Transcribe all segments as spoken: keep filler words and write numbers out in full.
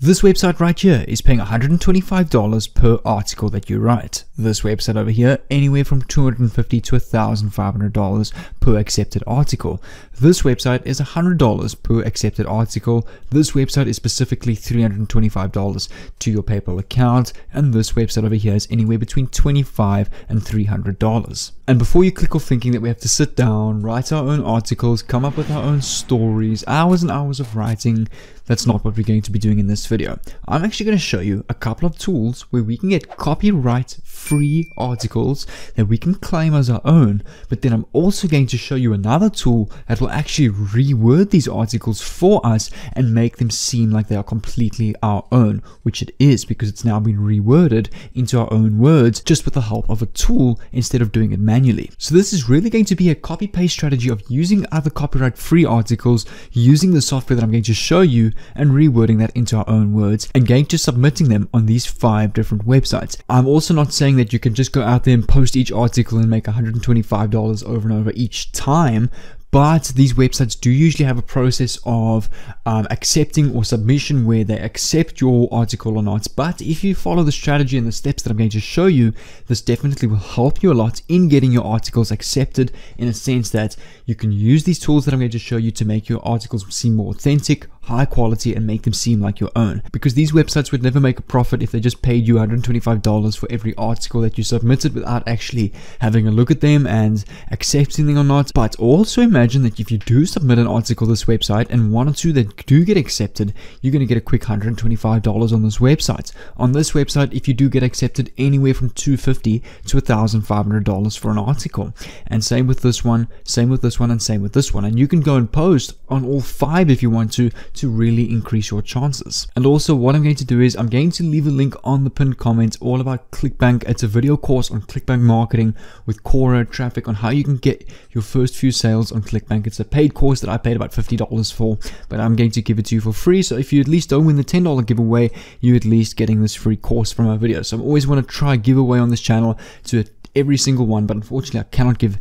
This website right here is paying one hundred twenty-five dollars per article that you write. This website over here, anywhere from two hundred fifty dollars to one thousand five hundred dollars per accepted article. This website is one hundred dollars per accepted article. This website is specifically three hundred twenty-five dollars to your PayPal account. And this website over here is anywhere between twenty-five dollars and three hundred dollars. And before you click off thinking that we have to sit down, write our own articles, come up with our own stories, hours and hours of writing, that's not what we're going to be doing in this video. I'm actually going to show you a couple of tools where we can get copyright free articles that we can claim as our own, but then I'm also going to show you another tool that will actually reword these articles for us and make them seem like they are completely our own, which it is because it's now been reworded into our own words just with the help of a tool instead of doing it manually. So this is really going to be a copy paste strategy of using other copyright free articles, using the software that I'm going to show you and rewording that into our own words and going to submitting them on these five different websites. I'm also not saying that you can just go out there and post each article and make one hundred twenty-five dollars over and over each time, but these websites do usually have a process of um, accepting or submission where they accept your article or not. But if you follow the strategy and the steps that I'm going to show you, this definitely will help you a lot in getting your articles accepted, in a sense that you can use these tools that I'm going to show you to make your articles seem more authentic, high quality, and make them seem like your own. Because these websites would never make a profit if they just paid you one hundred twenty-five dollars for every article that you submitted without actually having a look at them and accepting them or not. But also imagine that if you do submit an article to this website and one or two that do get accepted, you're going to get a quick one hundred twenty-five dollars on this website. On this website, if you do get accepted, anywhere from two hundred fifty dollars to one thousand five hundred dollars for an article. And same with this one, same with this one, and same with this one. And you can go and post on all five if you want to, to really increase your chances. And also what I'm going to do is I'm going to leave a link on the pinned comment all about ClickBank. It's a video course on ClickBank marketing with Cora traffic on how you can get your first few sales on ClickBank. It's a paid course that I paid about fifty dollars for, but I'm going to give it to you for free. So if you at least don't win the ten dollar giveaway, you're at least getting this free course from my video. So I always want to try a giveaway on this channel to every single one, but unfortunately I cannot give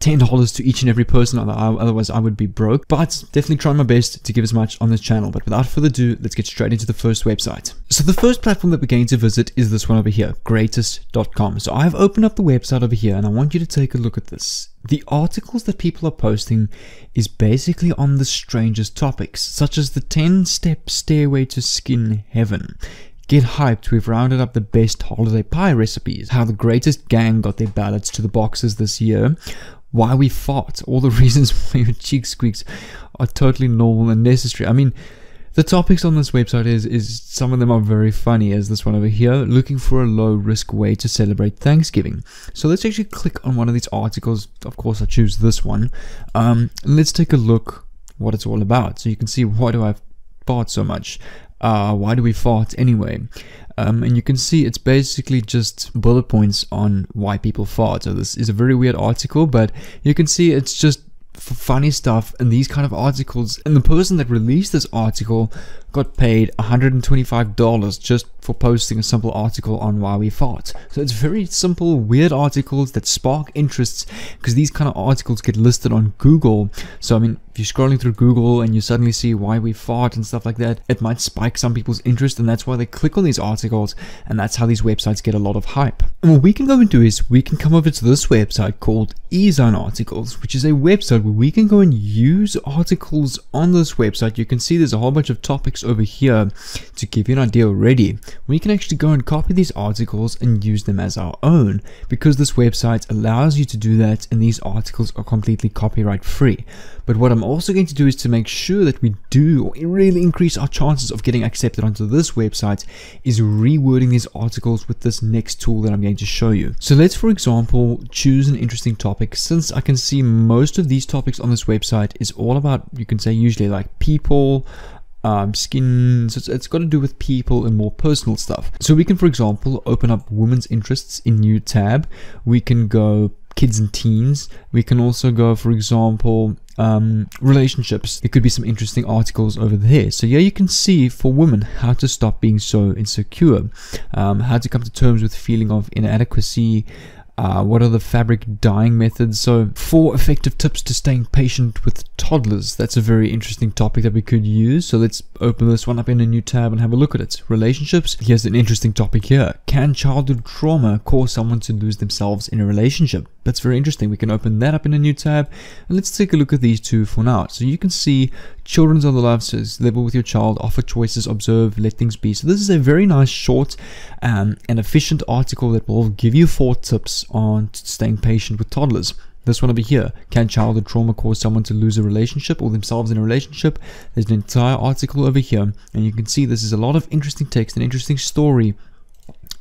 ten dollars to each and every person, otherwise I would be broke, but definitely try my best to give as much on this channel. But without further ado, let's get straight into the first website. So the first platform that we're going to visit is this one over here, Greatest dot com. So I've opened up the website over here and I want you to take a look at this. The articles that people are posting is basically on the strangest topics, such as the ten-step stairway to skin heaven. Get hyped, we've rounded up the best holiday pie recipes. How the greatest gang got their ballots to the boxes this year. Why we fart, all the reasons why your cheek squeaks are totally normal and necessary. I mean, the topics on this website is, is some of them are very funny, as this one over here, looking for a low risk way to celebrate Thanksgiving. So let's actually click on one of these articles. Of course, I choose this one. Um, and let's take a look what it's all about. So you can see, why do I fart so much? Uh, why do we fart anyway? Um, and you can see it's basically just bullet points on why people fart. So this is a very weird article, but you can see it's just funny stuff and these kind of articles. And the person that released this article got paid one hundred twenty-five dollars just for posting a simple article on why we fart. So it's very simple, weird articles that spark interests, because these kind of articles get listed on Google. So I mean, if you're scrolling through Google and you suddenly see why we fart and stuff like that, it might spike some people's interest, and that's why they click on these articles, and that's how these websites get a lot of hype. And what we can go and do is we can come over to this website called EzineArticles, which is a website where we can go and use articles on this website. You can see there's a whole bunch of topics over here to give you an idea already. We can actually go and copy these articles and use them as our own, because this website allows you to do that, and these articles are completely copyright free. But what I'm also going to do is, to make sure that we do really increase our chances of getting accepted onto this website, is rewording these articles with this next tool that I'm going to show you. So let's, for example, choose an interesting topic. Since I can see most of these topics on this website is all about, you can say, usually like people, Um, skin, so it's, it's got to do with people and more personal stuff. So we can, for example, open up women's interests in new tab. We can go kids and teens. We can also go, for example, um, relationships. It could be some interesting articles over there. So yeah, you can see for women, how to stop being so insecure, um, how to come to terms with feeling of inadequacy, Uh, what are the fabric dyeing methods? So four effective tips to staying patient with toddlers. That's a very interesting topic that we could use. So let's open this one up in a new tab and have a look at it. Relationships. Here's an interesting topic here. Can childhood trauma cause someone to lose themselves in a relationship? That's very interesting. We can open that up in a new tab. And let's take a look at these two for now. So you can see children's other lives, says level with your child, offer choices, observe, let things be. So this is a very nice, short um, and efficient article that will give you four tips on staying patient with toddlers. This one over here, can childhood trauma cause someone to lose a relationship or themselves in a relationship? There's an entire article over here, and you can see this is a lot of interesting text and interesting story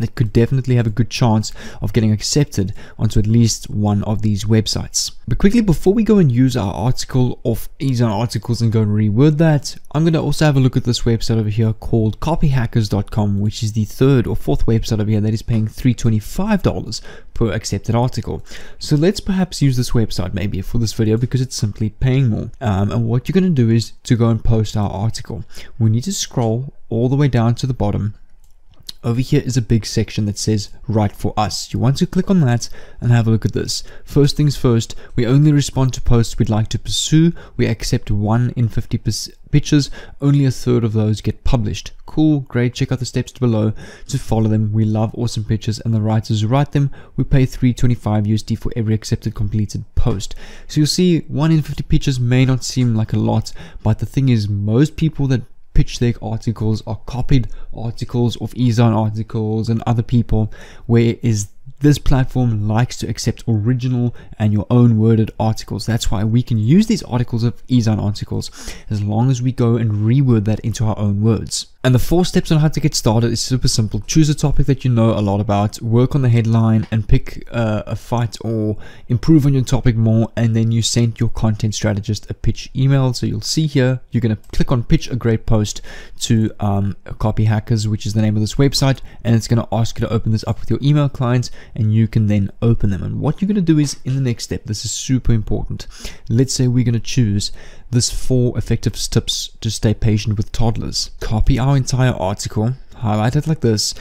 that could definitely have a good chance of getting accepted onto at least one of these websites. But quickly, before we go and use our article of EzineArticles and go and reword that, I'm going to also have a look at this website over here called copy hackers dot com, which is the third or fourth website over here that is paying three hundred twenty-five dollars per accepted article. So let's perhaps use this website maybe for this video because it's simply paying more. Um, and what you're going to do is to go and post our article. We need to scroll all the way down to the bottom. Over here is a big section that says write for us. You want to click on that and have a look at this. First things first, we only respond to posts we'd like to pursue. We accept one in fifty pictures. Only a third of those get published. Cool, great. Check out the steps below to follow them. We love awesome pictures and the writers who write them. We pay three hundred twenty-five U S D for every accepted completed post. So you'll see one in fifty pictures may not seem like a lot, but the thing is most people that pitch deck articles are copied articles of Ezine articles and other people, whereas this platform likes to accept original and your own worded articles. That's why we can use these articles of Ezine articles as long as we go and reword that into our own words. And the four steps on how to get started is super simple. Choose a topic that you know a lot about, work on the headline and pick uh, a fight or improve on your topic more, and then you send your content strategist a pitch email. So you'll see here, you're going to click on pitch a great post to um, Copy Hackers, which is the name of this website, and it's going to ask you to open this up with your email clients, and you can then open them. And what you're going to do is in the next step, this is super important. Let's say we're going to choose this four effective tips to stay patient with toddlers. Copy our entire article, highlight it like this,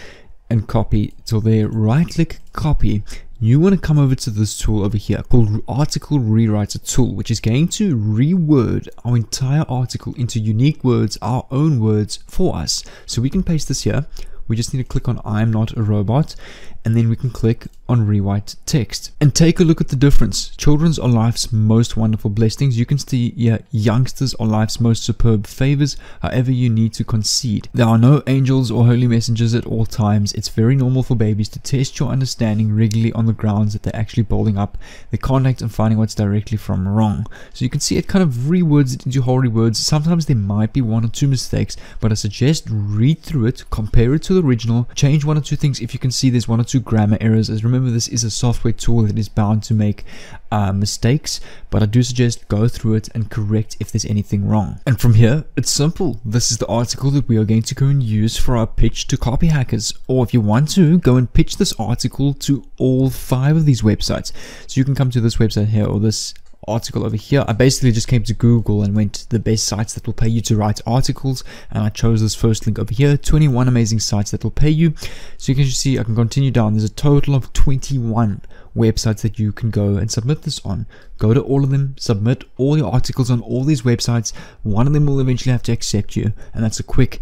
and copy till there. Right click, copy. You want to come over to this tool over here called Article Rewriter Tool, which is going to reword our entire article into unique words, our own words for us. So we can paste this here. We just need to click on I'm not a robot, and then we can click on rewrite text and take a look at the difference. Children's are life's most wonderful blessings. You can see here, youngsters are life's most superb favors. However, you need to concede. There are no angels or holy messengers at all times. It's very normal for babies to test your understanding regularly on the grounds that they're actually building up their conduct and finding what's directly from wrong. So you can see it kind of rewords it into holy words. Sometimes there might be one or two mistakes, but I suggest read through it, compare it to the original, change one or two things if you can see there's one or two grammar errors, as remember this is a software tool that is bound to make uh, mistakes, but I do suggest go through it and correct if there's anything wrong. And from here, it's simple. This is the article that we are going to go and use for our pitch to Copy Hackers, or if you want to go and pitch this article to all five of these websites. So you can come to this website here or this article over here. I basically just came to Google and went to the best sites that will pay you to write articles, and I chose this first link over here, twenty-one amazing sites that will pay you. So you can just see I can continue down. There's a total of twenty-one websites that you can go and submit this on. Go to all of them, submit all your articles on all these websites. One of them will eventually have to accept you, and that's a quick.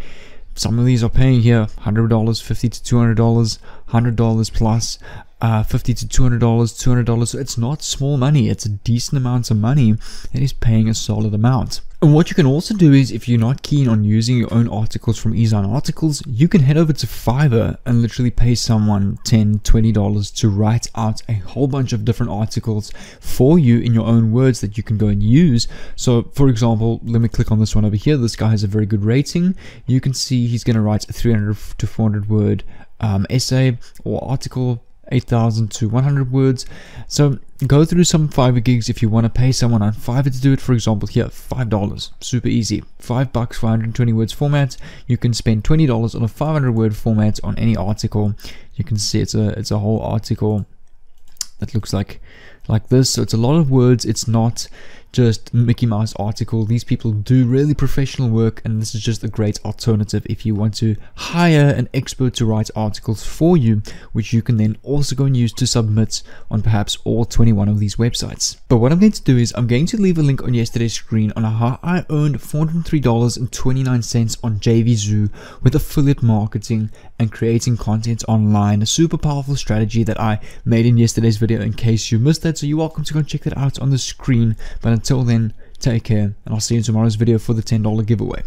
Some of these are paying here one hundred dollars, fifty to two hundred dollars, one hundred dollars plus, uh, fifty to two hundred dollars, two hundred dollars. So it's not small money. It's a decent amount of money that is paying a solid amount. And what you can also do is, if you're not keen on using your own articles from EzineArticles, you can head over to Fiverr and literally pay someone ten dollars, twenty dollars to write out a whole bunch of different articles for you in your own words that you can go and use. So, for example, let me click on this one over here. This guy has a very good rating. You can see he's going to write a three hundred to four hundred word um, essay or article, eight thousand to one hundred words. So go through some Fiverr gigs if you want to pay someone on Fiverr to do it. For example, here, five dollars, super easy, five bucks for one hundred twenty words format. You can spend twenty dollars on a five hundred word format on any article. You can see it's a it's a whole article that looks like like this. So it's a lot of words. It's not just Mickey Mouse article. These people do really professional work, and this is just a great alternative if you want to hire an expert to write articles for you, which you can then also go and use to submit on perhaps all twenty-one of these websites. But what I'm going to do is I'm going to leave a link on yesterday's screen on how I earned four hundred three dollars and twenty-nine cents on J V Zoo with affiliate marketing and creating content online, a super powerful strategy that I made in yesterday's video in case you missed that. So you're welcome to go and check that out on the screen. But until then, take care, and I'll see you in tomorrow's video for the ten dollar giveaway.